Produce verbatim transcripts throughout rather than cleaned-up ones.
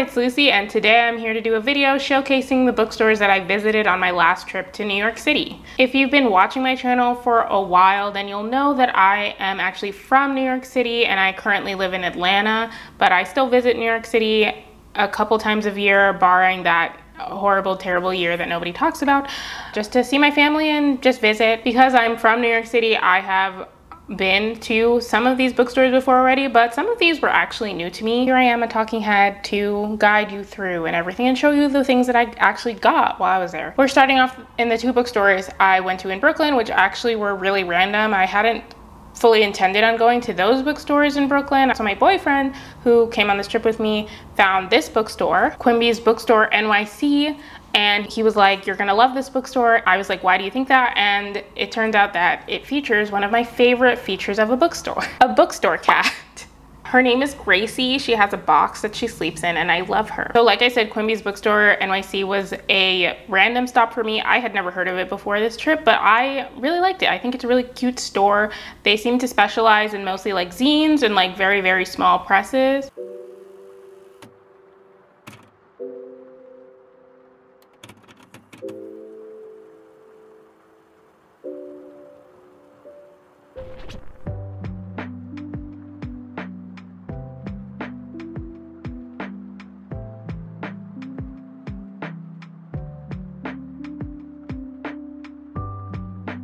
it's Lucy, and today I'm here to do a video showcasing the bookstores that I visited on my last trip to New York City. If you've been watching my channel for a while, then you'll know that I am actually from New York City and I currently live in Atlanta, but I still visit New York City a couple times a year, barring that horrible, terrible year that nobody talks about, just to see my family and just visit. Because I'm from New York City, I have been to some of these bookstores before already, but some of these were actually new to me. Here I am, a talking head, to guide you through and everything and show you the things that I actually got while I was there. We're starting off in the two bookstores I went to in Brooklyn, which actually were really random. I hadn't fully intended on going to those bookstores in Brooklyn. So my boyfriend, who came on this trip with me, found this bookstore, Quimby's Bookstore N Y C, and he was like, "You're gonna love this bookstore." I was like, "Why do you think that?" And it turns out that it features one of my favorite features of a bookstore, a bookstore cat. Her name is Gracie. She has a box that she sleeps in and I love her. So like I said, Quimby's Bookstore N Y C was a random stop for me. I had never heard of it before this trip, but I really liked it. I think it's a really cute store. They seem to specialize in mostly like zines and like very, very small presses.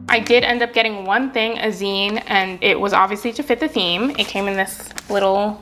I did end up getting one thing, a zine, and it was obviously to fit the theme. It came in this little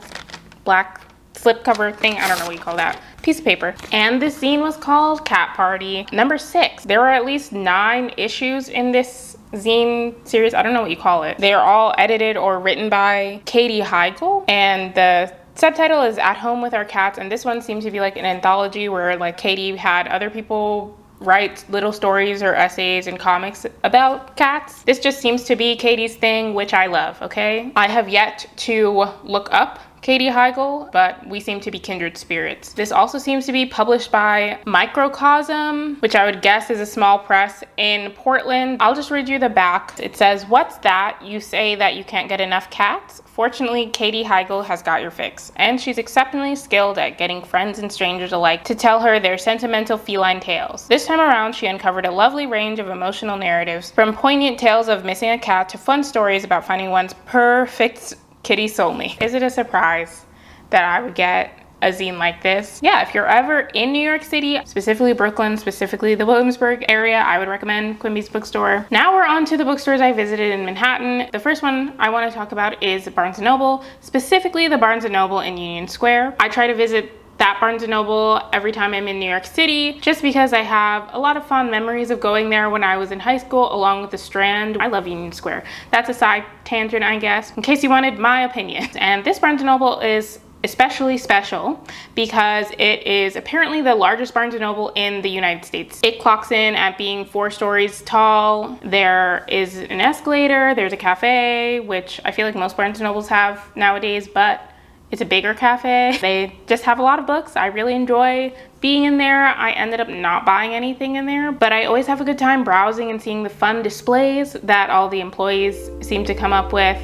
black slipcover thing. I don't know what you call that. Piece of paper. And this zine was called Cat Party number six. There were at least nine issues in this zine series. I don't know what you call it. They are all edited or written by Katie Heigl, and the subtitle is At Home With Our Cats. And this one seems to be like an anthology where like Katie had other people write little stories or essays and comics about cats. This just seems to be Katie's thing, which I love, okay? I have yet to look up Katie Heigl, but we seem to be kindred spirits. This also seems to be published by Microcosm, which I would guess is a small press in Portland. I'll just read you the back. It says, "What's that? You say that you can't get enough cats? Fortunately, Katie Heigl has got your fix, and she's exceptionally skilled at getting friends and strangers alike to tell her their sentimental feline tales. This time around, she uncovered a lovely range of emotional narratives, from poignant tales of missing a cat to fun stories about finding one's perfect kitty soulmate." Is it a surprise that I would get a zine like this? Yeah, if you're ever in New York City, specifically Brooklyn, specifically the Williamsburg area, I would recommend Quimby's Bookstore. Now we're on to the bookstores I visited in Manhattan. The first one I want to talk about is Barnes and Noble, specifically the Barnes and Noble in Union Square. I try to visit that Barnes and Noble every time I'm in New York City, just because I have a lot of fond memories of going there when I was in high school, along with the Strand. I love Union Square. That's a side tangent, I guess, in case you wanted my opinion. And this Barnes and Noble is especially special because it is apparently the largest Barnes and Noble in the United States. It clocks in at being four stories tall. There is an escalator, there's a cafe, which I feel like most Barnes and Nobles have nowadays, but it's a bigger cafe. They just have a lot of books. I really enjoy being in there. I ended up not buying anything in there, but I always have a good time browsing and seeing the fun displays that all the employees seem to come up with.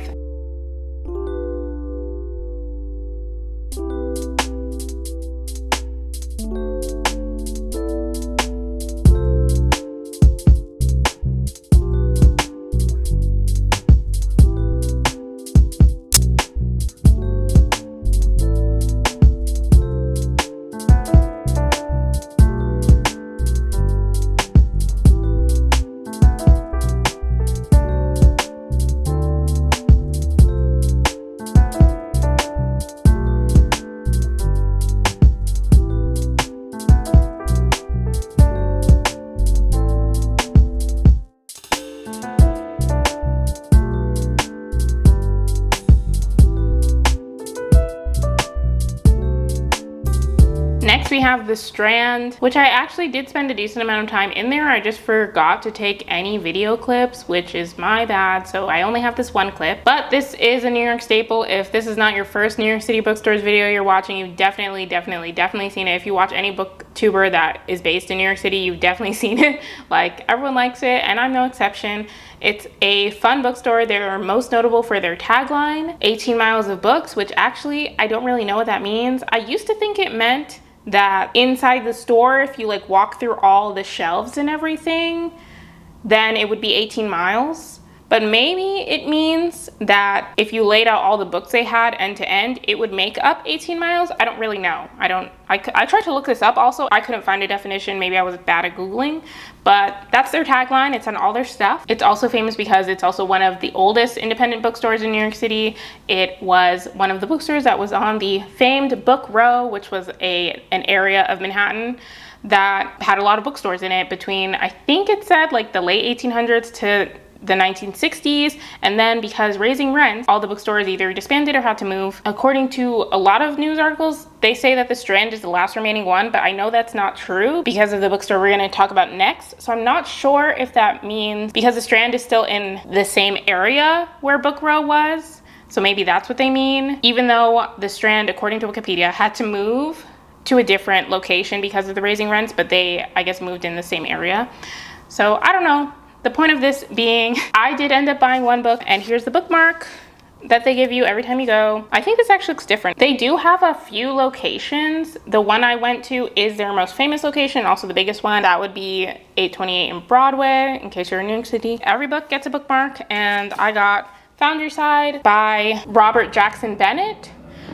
We have the Strand, which I actually did spend a decent amount of time in there. I just forgot to take any video clips, which is my bad, so I only have this one clip. But this is a New York staple. If this is not your first New York City bookstores video you're watching, you've definitely definitely definitely seen it. If you watch any booktuber that is based in New York City, you've definitely seen it. Like, everyone likes it, and I'm no exception. It's a fun bookstore. They're most notable for their tagline, eighteen miles of books, which actually I don't really know what that means. I used to think it meant that inside the store, if you like walk through all the shelves and everything, then it would be eighteen miles. But maybe it means that if you laid out all the books they had end to end, it would make up eighteen miles. I don't really know. I don't, I, I tried to look this up also. I couldn't find a definition. Maybe I was bad at Googling, but that's their tagline. It's on all their stuff. It's also famous because it's also one of the oldest independent bookstores in New York City. It was one of the bookstores that was on the famed Book Row, which was a, an area of Manhattan that had a lot of bookstores in it between, I think it said like the late eighteen hundreds to the nineteen sixties, and then because raising rents, all the bookstores either disbanded or had to move. According to a lot of news articles, they say that the Strand is the last remaining one, but I know that's not true because of the bookstore we're going to talk about next. So I'm not sure if that means because the Strand is still in the same area where Book Row was, so maybe that's what they mean. Even though the Strand, according to Wikipedia, had to move to a different location because of the raising rents, but they, I guess, moved in the same area. So I don't know. The point of this being, I did end up buying one book, and here's the bookmark that they give you every time you go. I think this actually looks different. They do have a few locations. The one I went to is their most famous location, also the biggest one. That would be eight twenty-eight and Broadway, in case you're in New York City. Every book gets a bookmark, and I got Foundryside by Robert Jackson Bennett.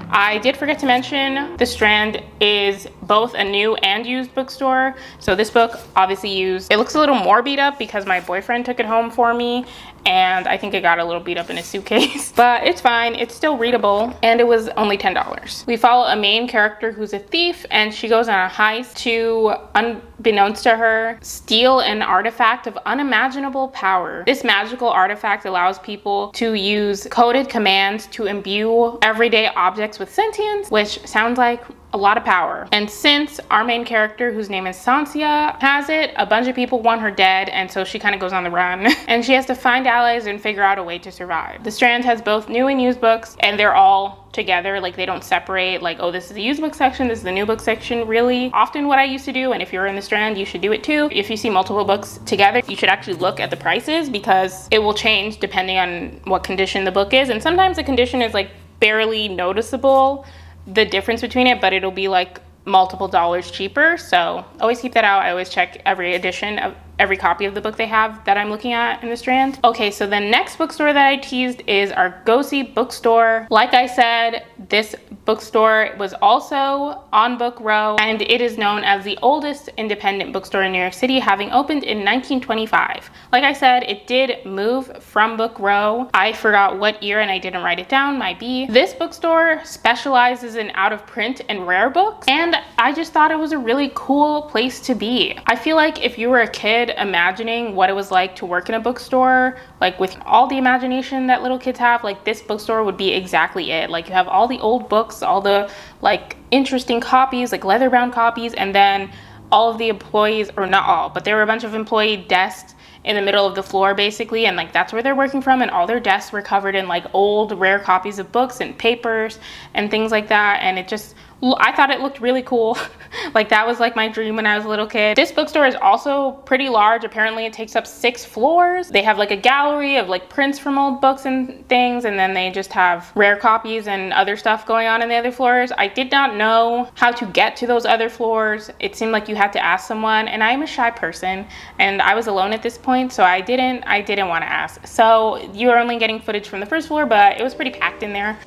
I did forget to mention, The Strand is both a new and used bookstore. So this book, obviously used. It looks a little more beat up because my boyfriend took it home for me, and I think it got a little beat up in a suitcase, but it's fine. It's still readable, and it was only ten dollars. We follow a main character who's a thief, and she goes on a heist to, unbeknownst to her, steal an artifact of unimaginable power. This magical artifact allows people to use coded commands to imbue everyday objects with sentience, which sounds like a lot of power. And since our main character, whose name is Sancia, has it, a bunch of people want her dead, and so she kind of goes on the run and she has to find allies and figure out a way to survive. The Strand has both new and used books, and they're all together. Like, they don't separate, like, oh, this is the used book section, this is the new book section. Really often what I used to do, and if you're in the Strand you should do it too, if you see multiple books together, you should actually look at the prices because it will change depending on what condition the book is, and sometimes the condition is like barely noticeable, the difference between it, but it'll be like multiple dollars cheaper. So always keep that out. I always check every edition of every copy of the book they have that I'm looking at in the Strand. Okay, so the next bookstore that I teased is Argosy Bookstore. Like I said, this bookstore was also on Book Row, and it is known as the oldest independent bookstore in New York City, having opened in nineteen twenty-five. Like I said, it did move from Book Row. I forgot what year and I didn't write it down, might be. This bookstore specializes in out of print and rare books, and I just thought it was a really cool place to be. I feel like if you were a kid imagining what it was like to work in a bookstore, like with all the imagination that little kids have, like this bookstore would be exactly it. Like, you have all the old books, all the like interesting copies, like leather bound copies, and then all of the employees, or not all, but there were a bunch of employee desks in the middle of the floor basically, and like that's where they're working from, and all their desks were covered in like old rare copies of books and papers and things like that, and it just, I thought it looked really cool. Like, that was like my dream when I was a little kid. This bookstore is also pretty large. Apparently it takes up six floors. They have like a gallery of like prints from old books and things, and then they just have rare copies and other stuff going on in the other floors. I did not know how to get to those other floors. It seemed like you had to ask someone, and I'm a shy person and I was alone at this point, so I didn't, I didn't want to ask. So you're only getting footage from the first floor, but it was pretty packed in there.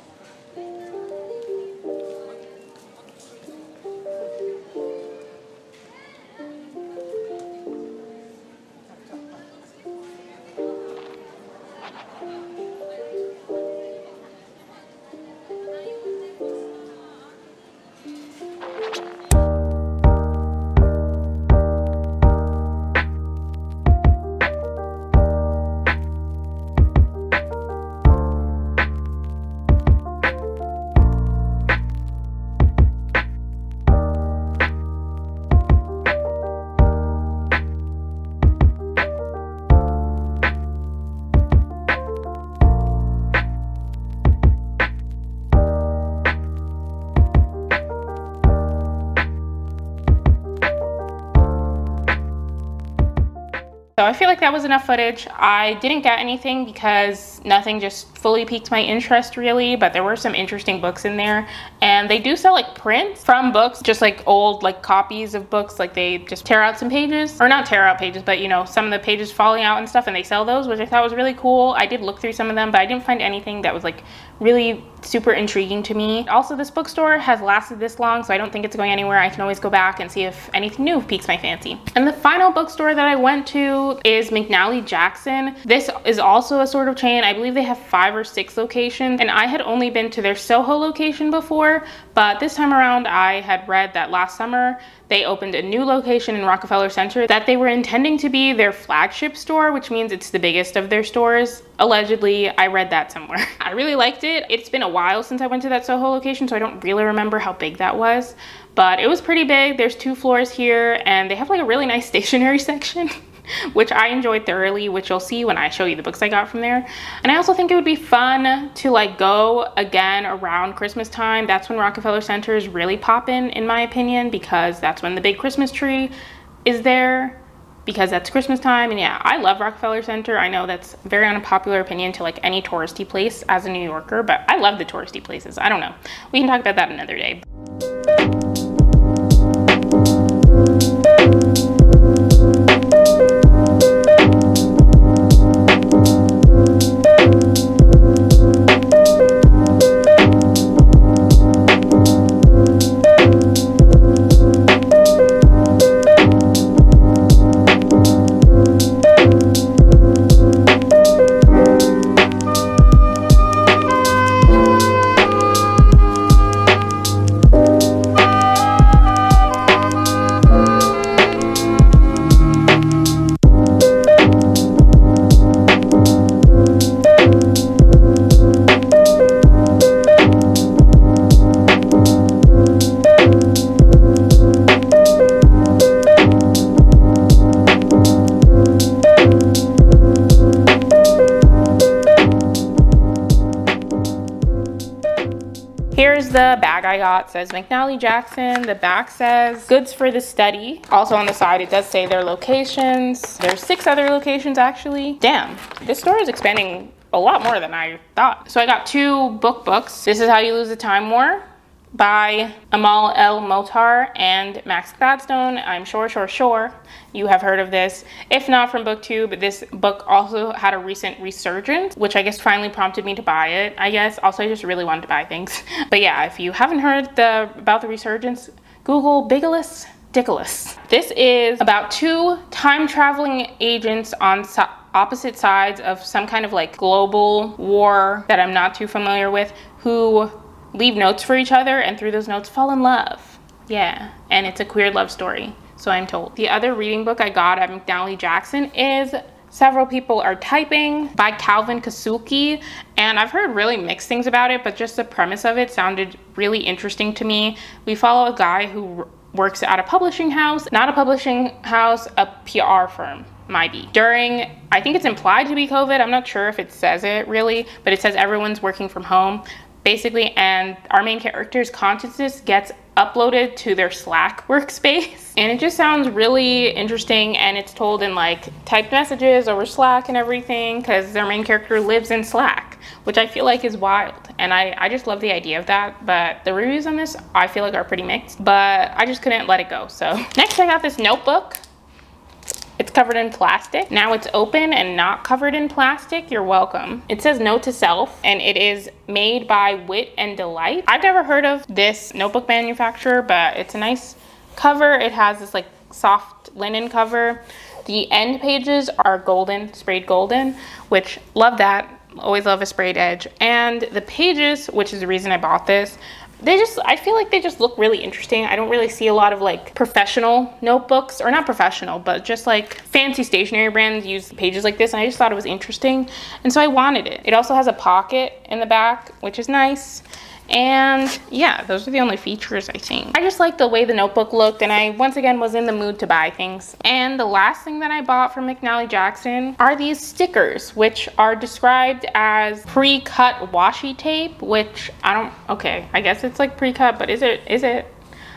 So I feel like that was enough footage. I didn't get anything because nothing just fully piqued my interest really, but there were some interesting books in there. And they do sell like prints from books, just like old like copies of books. Like they just tear out some pages, or not tear out pages, but you know, some of the pages falling out and stuff, and they sell those, which I thought was really cool. I did look through some of them, but I didn't find anything that was like really super intriguing to me. Also, this bookstore has lasted this long, so I don't think it's going anywhere. I can always go back and see if anything new piques my fancy. And the final bookstore that I went to is McNally Jackson. This is also a sort of chain. I believe they have five or six locations, and I had only been to their Soho location before, but this time around I had read that last summer they opened a new location in Rockefeller Center that they were intending to be their flagship store, which means it's the biggest of their stores. Allegedly, I read that somewhere. I really liked it. It's been a while since I went to that Soho location, so I don't really remember how big that was, but it was pretty big. There's two floors here, and they have like a really nice stationery section, which I enjoyed thoroughly, which you'll see when I show you the books I got from there. And I also think it would be fun to like go again around Christmas time. That's when Rockefeller Center is really poppin', in my opinion, because that's when the big Christmas tree is there, because that's Christmas time. And yeah, I love Rockefeller Center. I know that's a very unpopular opinion to like any touristy place as a New Yorker, but I love the touristy places. I don't know. We can talk about that another day. The bag I got says McNally Jackson. The back says goods for the study. Also on the side, it does say their locations. There's six other locations actually. Damn, this store is expanding a lot more than I thought. So I got two book books. This is How You Lose the Time War by Amal El-Mohtar and Max Gladstone. I'm sure, sure, sure you have heard of this. If not from BookTube, this book also had a recent resurgence, which I guess finally prompted me to buy it, I guess. Also, I just really wanted to buy things. But yeah, if you haven't heard the, about the resurgence, Google Bigeless Dickless. This is about two time traveling agents on so opposite sides of some kind of like global war that I'm not too familiar with, who leave notes for each other, and through those notes fall in love. Yeah, and it's a queer love story, so I'm told. The other reading book I got at McNally Jackson is Several People Are Typing by Calvin Kasuki, and I've heard really mixed things about it, but just the premise of it sounded really interesting to me. We follow a guy who works at a publishing house, not a publishing house, a P R firm. Might be during, I think it's implied to be COVID. I'm not sure if it says it really, but it says everyone's working from home, basically, and our main character's consciousness gets uploaded to their Slack workspace. And it just sounds really interesting, and it's told in like typed messages over Slack and everything, because their main character lives in Slack, which I feel like is wild. And I, I just love the idea of that, but the reviews on this I feel like are pretty mixed, but I just couldn't let it go. So next I got this notebook. It's covered in plastic. Now it's open and not covered in plastic. You're welcome. It says Note to Self, and it is made by Wit and Delight. I've never heard of this notebook manufacturer, but it's a nice cover. It has this like soft linen cover. The end pages are golden, sprayed golden, which love that. Always love a sprayed edge. And the pages, which is the reason I bought this, they just, I feel like they just look really interesting. I don't really see a lot of like professional notebooks, or not professional, but just like fancy stationery brands use pages like this, and I just thought it was interesting, and so I wanted it. It also has a pocket in the back, which is nice. And yeah, those are the only features, I think. I just liked the way the notebook looked, and I once again was in the mood to buy things. And the last thing that I bought from McNally Jackson are these stickers, which are described as pre-cut washi tape, which I don't, okay, I guess it's like pre-cut, but is it, is it?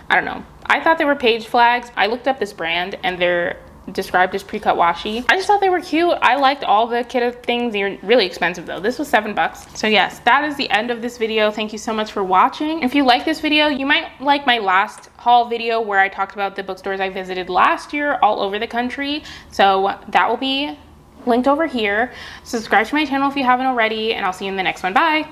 I don't know. I thought they were page flags. I looked up this brand, and they're described as pre-cut washi. I just thought they were cute. I liked all the kit of things. They're really expensive though. This was seven bucks. So yes, that is the end of this video. Thank you so much for watching. If you like this video, you might like my last haul video where I talked about the bookstores I visited last year all over the country. So that will be linked over here. Subscribe to my channel if you haven't already, and I'll see you in the next one. Bye.